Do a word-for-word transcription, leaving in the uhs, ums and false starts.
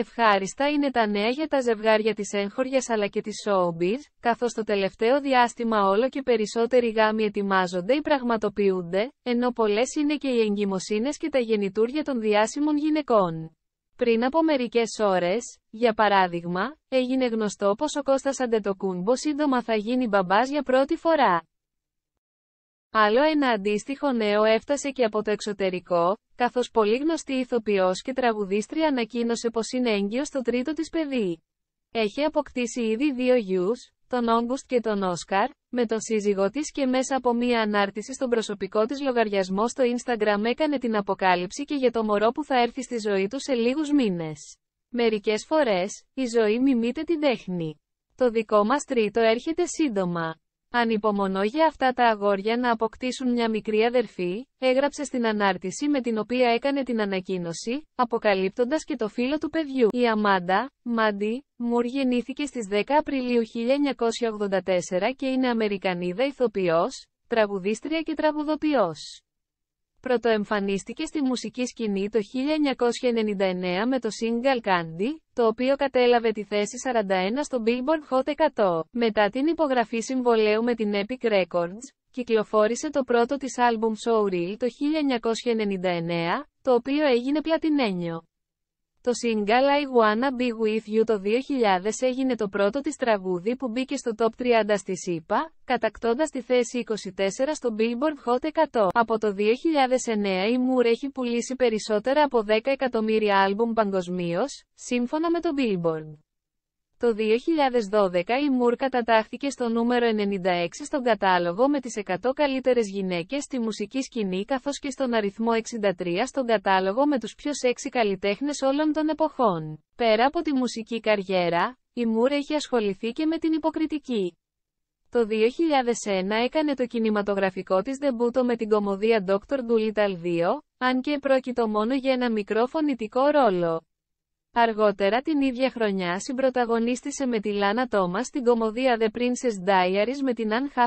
Ευχάριστα είναι τα νέα για τα ζευγάρια της έγχωριας αλλά και της showbiz, καθώς το τελευταίο διάστημα όλο και περισσότεροι γάμοι ετοιμάζονται ή πραγματοποιούνται, ενώ πολλές είναι και οι εγκυμοσύνες και τα γεννητούρια των διάσημων γυναικών. Πριν από μερικές ώρες, για παράδειγμα, έγινε γνωστό πως ο Κώστας Αντετοκούμπο σύντομα θα γίνει μπαμπάς για πρώτη φορά. Άλλο ένα αντίστοιχο νέο έφτασε και από το εξωτερικό, καθώς πολύ γνωστή ηθοποιός και τραγουδίστρια ανακοίνωσε πως είναι έγκυος το τρίτο της παιδί. Έχει αποκτήσει ήδη δύο γιους, τον Όγκουστ και τον Όσκαρ, με τον σύζυγό της και μέσα από μία ανάρτηση στον προσωπικό της λογαριασμό στο Instagram έκανε την αποκάλυψη και για το μωρό που θα έρθει στη ζωή του σε λίγους μήνες. Μερικές φορές, η ζωή μιμείται την τέχνη. Το δικό μας τρίτο έρχεται σύντομα. Ανυπομονώ για αυτά τα αγόρια να αποκτήσουν μια μικρή αδερφή, έγραψε στην ανάρτηση με την οποία έκανε την ανακοίνωση, αποκαλύπτοντας και το φίλο του παιδιού. Η Amanda Mandy Moore γεννήθηκε στις δέκα Απριλίου χίλια εννιακόσια ογδόντα τέσσερα και είναι Αμερικανίδα ηθοποιός, τραγουδίστρια και τραγουδοποιός. Πρωτοεμφανίστηκε στη μουσική σκηνή το χίλια εννιακόσια ενενήντα εννέα με το single Candy, το οποίο κατέλαβε τη θέση σαράντα ένα στο Billboard Hot εκατό. Μετά την υπογραφή συμβολέου με την Epic Records, κυκλοφόρησε το πρώτο της album Showreel το χίλια εννιακόσια ενενήντα εννέα, το οποίο έγινε πλατινένιο. Το single I Wanna Be With You το δύο χιλιάδες έγινε το πρώτο της τραγούδι που μπήκε στο top τριάντα στη ΗΠΑ, κατακτώντας τη θέση είκοσι τέσσερα στο Billboard Hot εκατό. Από το δύο χιλιάδες εννέα η Moore έχει πουλήσει περισσότερα από δέκα εκατομμύρια άλμπουμ παγκοσμίως, σύμφωνα με το Billboard. Το δύο χιλιάδες δώδεκα η Moore κατατάχθηκε στο νούμερο ενενήντα έξι στον κατάλογο με τις εκατό καλύτερες γυναίκες στη μουσική σκηνή καθώς και στον αριθμό εξήντα τρία στον κατάλογο με τους πιο σεξι καλλιτέχνες όλων των εποχών. Πέρα από τη μουσική καριέρα, η Moore έχει ασχοληθεί και με την υποκριτική. Το δύο χιλιάδες ένα έκανε το κινηματογραφικό της ντεμπούτο με την κομμωδία ντόκτορ Doolittle δύο, αν και πρόκειτο μόνο για ένα μικρό φωνητικό ρόλο. Αργότερα την ίδια χρονιά συμπρωταγωνίστησε με τη Λάνα Τόμας στην κομμωδία The Princess Diaries με την Anne Hathaway.